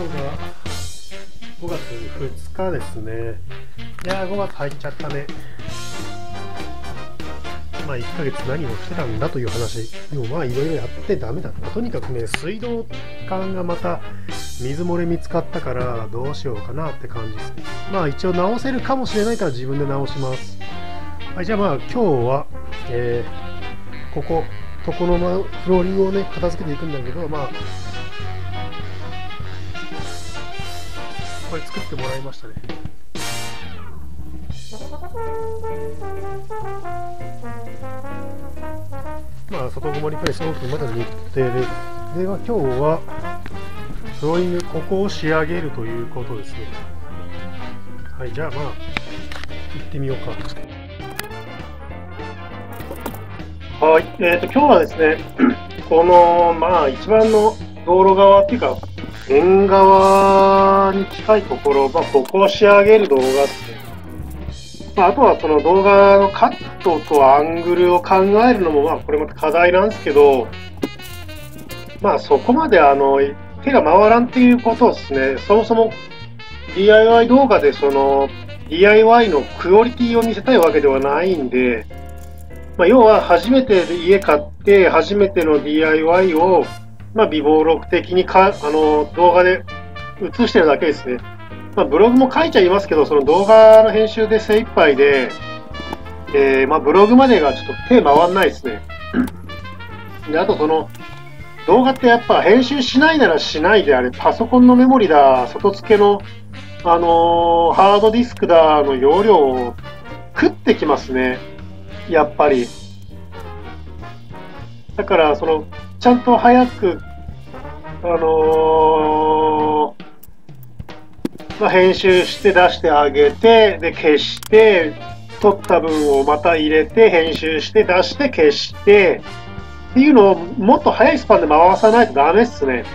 今度は5月2日ですね。いやー、5月入っちゃったね。まあ1ヶ月何をしてたんだという話。でもまあいろいろやってダメだった。とにかくね、水道管がまた水漏れ見つかったからどうしようかなって感じですね。まあ一応直せるかもしれないから自分で直します。はい、じゃあまあ今日は、ここのフローリングをね、片付けていくんだけど、まあこれ作ってもらいましたね。まあ外曇りプレスオープンまでの日程で、では今日はフローリング、ここを仕上げるということですね。はい、じゃあまあ行ってみようか。はい、今日はですね、このまあ一番の道路側っていうか縁側に近いところ、まあ、ここを仕上げる動画ですね。まあ、あとはその動画のカットとアングルを考えるのもまあこれまた課題なんですけど、まあそこまで手が回らんっていうことですね。そもそも DIY 動画でその DIY のクオリティを見せたいわけではないんで。まあ要は初めて家買って初めての DIY をまあ微暴録的に動画で映してるだけですね。まあ、ブログも書いちゃいますけど、その動画の編集で精一杯で、まあブログまでがちょっと手回んないですね。で、あとその動画ってやっぱ編集しないならしないであれ、パソコンのメモリだ、外付けのハードディスクだの容量を食ってきますね。やっぱりだからそのちゃんと早く編集して出してあげて、で消して撮った分をまた入れて編集して出して消してっていうのをもっと早いスパンで回さないとダメっすね。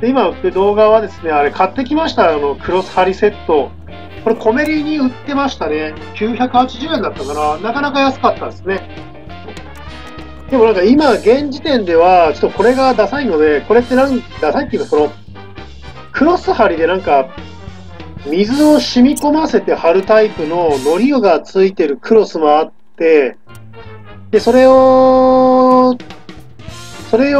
で今売ってる動画はですね、あれ買ってきました、クロス針セット。これコメリに売ってましたね。980円だったかな。なかなか安かったですね。でもなんか今現時点ではちょっとこれがダサいので、これってダサいっていうか、そのクロス針でなんか水を染み込ませて貼るタイプの糊がついてるクロスもあって、でそれ用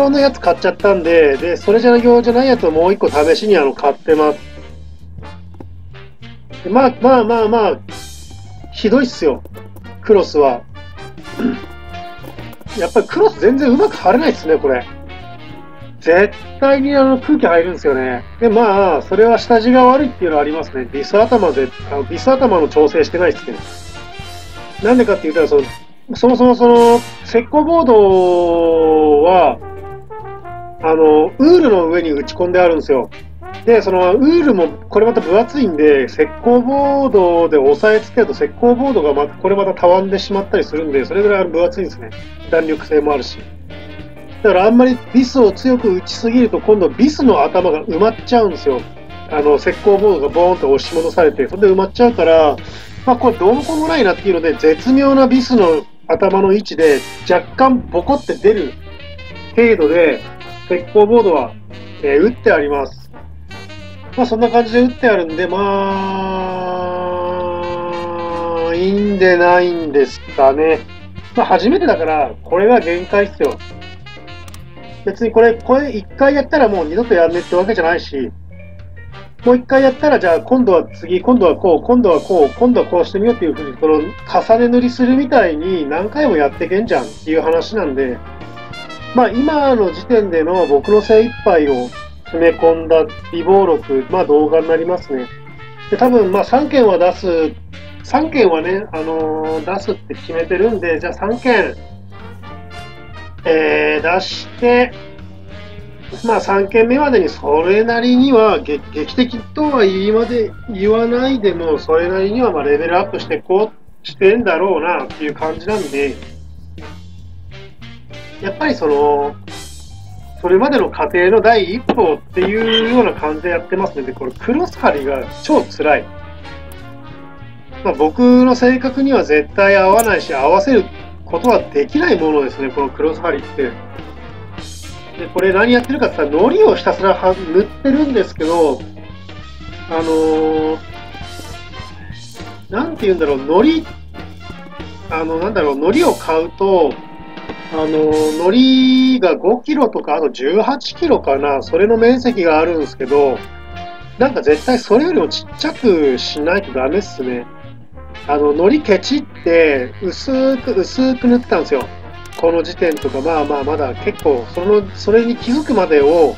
のやつ買っちゃったんで、でそれ用じゃないやつをもう一個試しに買ってます。まあひどいっすよ、クロスは。やっぱりクロス全然うまく貼れないっすね、これ。絶対に空気入るんですよね。で、まあ、それは下地が悪いっていうのはありますね。ビス頭の調整してないっすね。なんでかって言ったら、そもそもその、石膏ボードは、ウールの上に打ち込んであるんですよ。で、そのウールもこれまた分厚いんで、石膏ボードで押さえつけると石膏ボードがまたたわんでしまったりするんで、それぐらい分厚いんですね。弾力性もあるし。だからあんまりビスを強く打ちすぎると、今度ビスの頭が埋まっちゃうんですよ。石膏ボードがボーンと押し戻されて、それで埋まっちゃうから、まあこれどうもないなっていうので、絶妙なビスの頭の位置で若干ボコって出る程度で、石膏ボードは、打ってあります。まあそんな感じで打ってあるんで、まあ、いいんでないんですかね。まあ初めてだから、これが限界っすよ。別にこれ一回やったらもう二度とやんねってわけじゃないし、もう一回やったらじゃあ今度は次、今度はこう、今度はこう、今度はこうしてみようっていうふうに、この重ね塗りするみたいに何回もやってけんじゃんっていう話なんで、まあ今の時点での僕の精一杯を、詰め込んだ微暴録、まあ動画になりますね。で、多分まあ3件はね、出すって決めてるんで、じゃあ3件、出して、まあ3件目までにそれなりには、劇的とは言わないでも、それなりにはまあレベルアップしてしてんだろうなっていう感じなんで、やっぱりそれまでの過程の第一歩っていうような感じでやってますので、これクロス針が超辛い。まあ、僕の性格には絶対合わないし、合わせることはできないものですね、このクロス針って。でこれ何やってるかって言ったら、糊をひたすら塗ってるんですけど、なんて言うんだろう、糊を買うと、糊が5キロとか、あと18キロかな、それの面積があるんですけど、なんか絶対それよりもちっちゃくしないとダメっすね。糊ケチって薄く塗ってたんですよ。この時点とか、まだ結構、それに気づくまでを、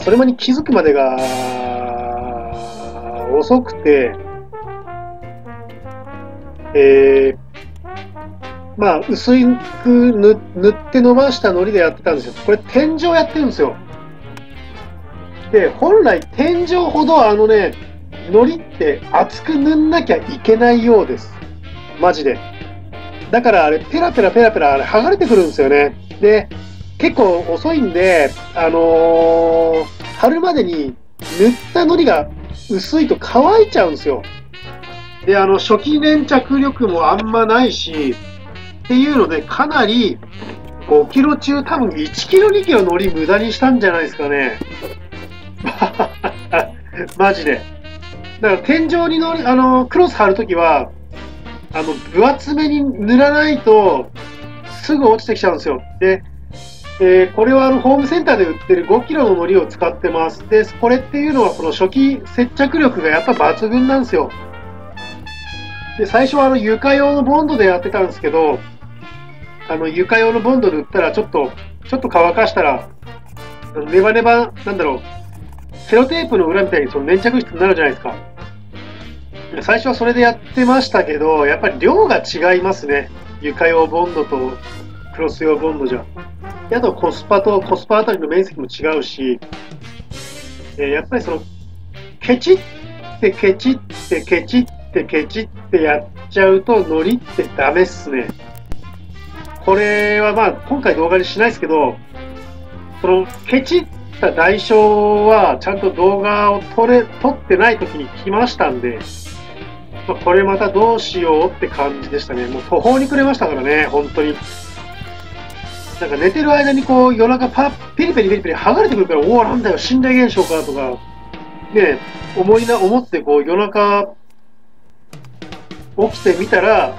それに気づくまでが遅くて、薄く塗って伸ばした糊でやってたんですよ。これ天井やってるんですよ。で、本来天井ほど糊って厚く塗んなきゃいけないようです。マジで。だからあれ、ペラペラ剥がれてくるんですよね。で、結構遅いんで、春までに塗った糊が薄いと乾いちゃうんですよ。で、初期粘着力もあんまないし、っていうので、かなり5キロ中多分1キロ2キロ糊無駄にしたんじゃないですかね。マジで。だから天井にクロス貼るときは、分厚めに塗らないとすぐ落ちてきちゃうんですよ。で、これはホームセンターで売ってる5キロの糊を使ってます。で、これっていうのはこの初期接着力がやっぱ抜群なんですよ。で、最初は床用のボンドでやってたんですけど、床用のボンド塗ったらちょっと乾かしたら、ネバネバ、なんだろう、セロテープの裏みたいに粘着質になるじゃないですか。最初はそれでやってましたけど、やっぱり量が違いますね。床用ボンドとクロス用ボンドじゃ。で、あとコスパあたりの面積も違うし、やっぱりケチってやっちゃうと糊ってダメっすね。これは今回動画にしないですけど、このケチった代償はちゃんと動画を撮ってない時に来ましたんで、これまたどうしようって感じでしたね。もう途方に暮れましたからね、本当に。なんか寝てる間に夜中ピリピリ剥がれてくるから、おお、なんだよ、心霊現象かとか、ね、思って夜中起きてみたら、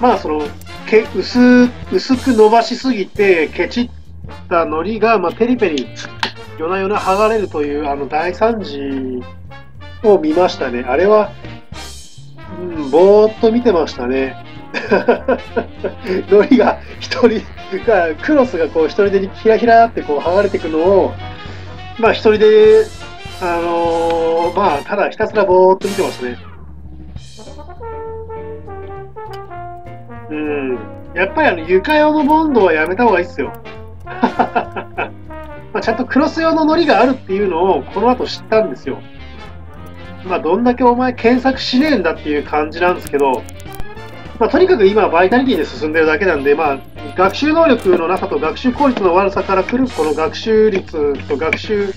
薄く伸ばしすぎて、ケチった糊が、ペリペリ、夜な夜な剥がれるという、大惨事を見ましたね。あれは、ぼーっと見てましたね。糊がクロスが一人でひらひらって剥がれていくのを、一人で、ただひたすらぼーっと見てましたね。やっぱり床用のボンドはやめた方がいいっすよ。ちゃんとクロス用の糊があるっていうのをこの後知ったんですよ。どんだけお前検索しねえんだっていう感じなんですけど、とにかく今バイタリティで進んでるだけなんで、学習能力のなさと学習効率の悪さから来るこの学習率と学習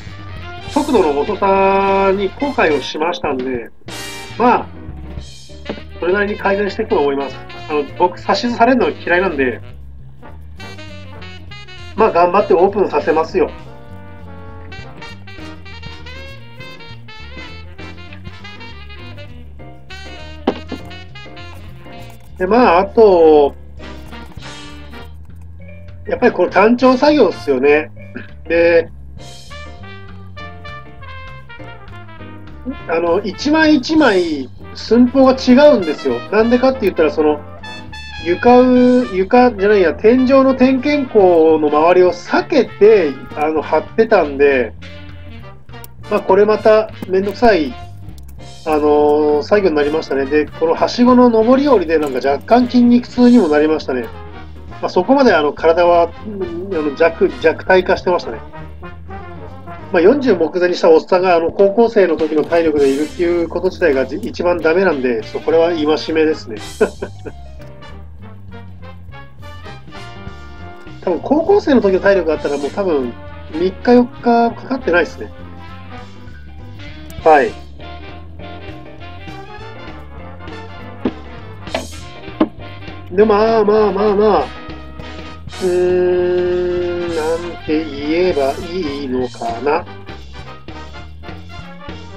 速度の遅さに後悔をしましたんで、それなりに改善していくと思います。僕、指図されるの嫌いなんで、頑張ってオープンさせますよ。で、あと、やっぱりこの単調作業ですよね。で、一枚一枚寸法が違うんですよ。なんでかって言ったら、床じゃないや、天井の点検口の周りを避けて、貼ってたんで、これまためんどくさい作業になりましたね。で、このはしごの上り下りで若干筋肉痛にもなりましたね。そこまで体は弱体化してましたね。40目前にしたおっさんが高校生の時の体力でいるっていうこと自体が一番ダメなんで、これは戒めですね。多分高校生の時の体力があったら、もう多分3日4日かかってないですね。はい。で、なんって言えばいいのかな。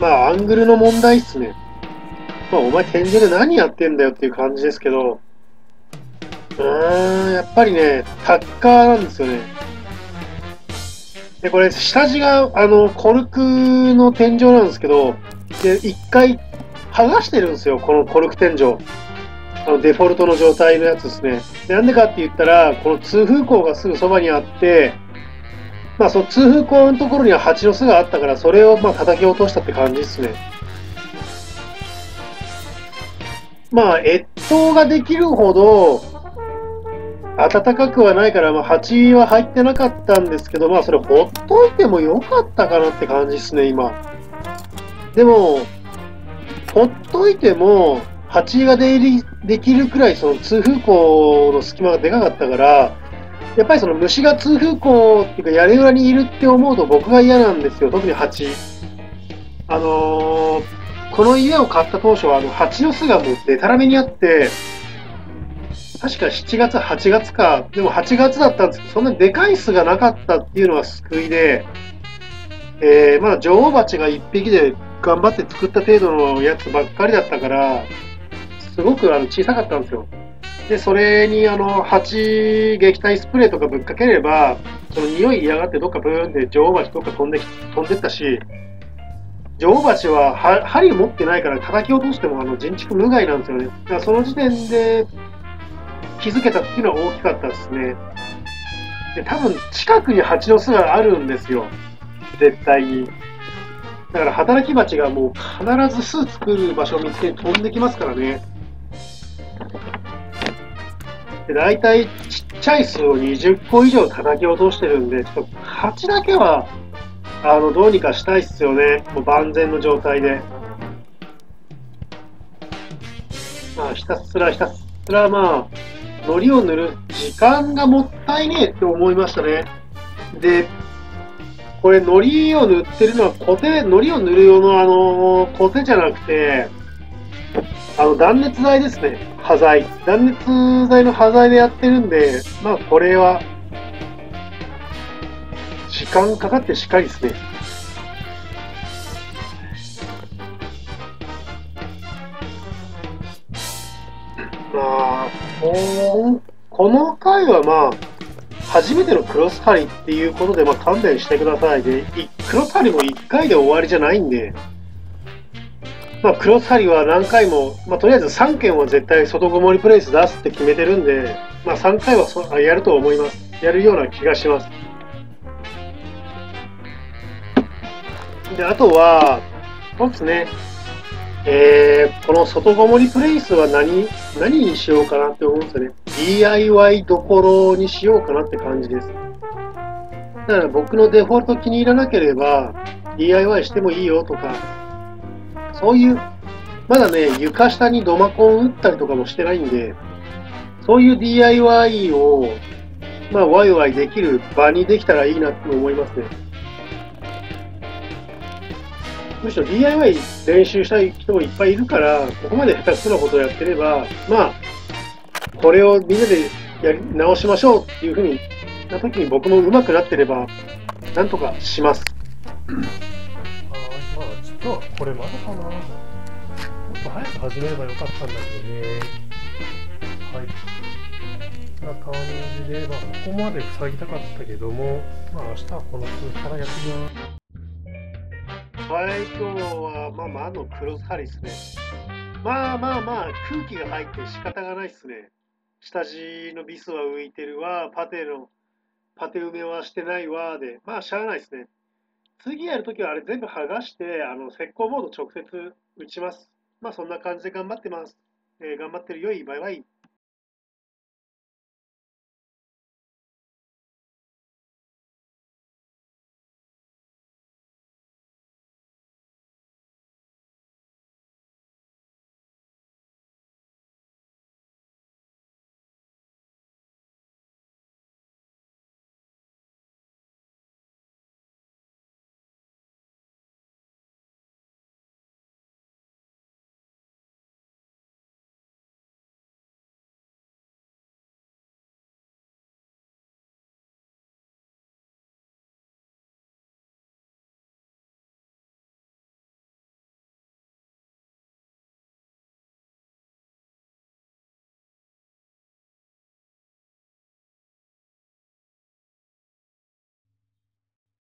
まあ、アングルの問題っすね。まあ、お前天井で何やってんだよっていう感じですけど、やっぱりね、タッカーなんですよね。で、これ、下地が、コルクの天井なんですけど、で、一回、剥がしてるんですよ、このコルク天井。デフォルトの状態のやつですね。なんでかって言ったら、この通風口がすぐそばにあって、まあ、その通風口のところには蜂の巣があったから、それをまあ叩き落としたって感じですね。まあ、越冬ができるほど暖かくはないから、まあ、蜂は入ってなかったんですけど、まあ、それほっといてもよかったかなって感じですね、今。でも、ほっといても、蜂が出入りできるくらいその通風口の隙間がでかかったから、やっぱりその虫が通風口っていうか屋根裏にいるって思うと僕が嫌なんですよ、特に蜂。この家を買った当初は蜂の巣がもうでたらめにあって、確か7月、8月か、でも8月だったんですけど、そんなにでかい巣がなかったっていうのが救いで、まだ女王蜂が1匹で頑張って作った程度のやつばっかりだったから、すごく小さかったんですよ。で、それに蜂撃退スプレーとかぶっかければ、その匂い嫌がってどっかブーンって女王蜂どっか飛んでったし、女王蜂は針を持ってないから叩き落としても人畜無害なんですよね。だからその時点で気づけたっていうのは大きかったですね。で、多分近くに蜂の巣があるんですよ。絶対に。だから働き蜂がもう必ず巣作る場所を見つけて飛んできますからね。で、大体ちっちゃい巣を20個以上叩き落としてるんで、ちょっと蜂だけはどうにかしたいっすよね。もう万全の状態で。まあ、ひたすらまあ、糊を塗る時間がもったいねえって思いましたね。で、これ糊を塗ってるのは糊を塗る用のコテじゃなくて、断熱材ですね。端材。断熱材の端材でやってるんで、まあこれは、時間かかってしっかりですね。まあ、この回はまあ、初めてのクロス張りっていうことで、まあ勘弁してください。で、クロス張りも1回で終わりじゃないんで、まあ、クロス張りは何回も、まあ、とりあえず3件は絶対外ごもりプレイス出すって決めてるんで、まあ、3回はやると思います。やるような気がします。で、あとは、そうですね、この外ごもりプレイスは何にしようかなって思うんですよね。DIY どころにしようかなって感じです。だから僕のデフォルト気に入らなければ、DIY してもいいよとか、そういう、まだね、床下に土間コン打ったりとかもしてないんで、そういう DIY を、まあ、ワイワイできる場にできたらいいなって思いますね。むしろ DIY 練習したい人もいっぱいいるから、ここまで下手くそなことをやってれば、まあ、これをみんなで直しましょうっていうふうにな時に僕も上手くなってれば、なんとかします。ちょっとこれまだかな。もっと早く始めればよかったんだけどね。はい。こんな感じで、まあ、ここまで塞ぎたかったけども、まあ、明日はこの数からやってみます。はい、今日は、まあまあのクロス張りですね。まあ、空気が入って仕方がないですね。下地のビスは浮いてるわ、パテ埋めはしてないわで、まあしゃあないですね。次やるときはあれ全部剥がして、石膏ボード直接打ちます。まあそんな感じで頑張ってます。頑張ってるよい、バイバイ。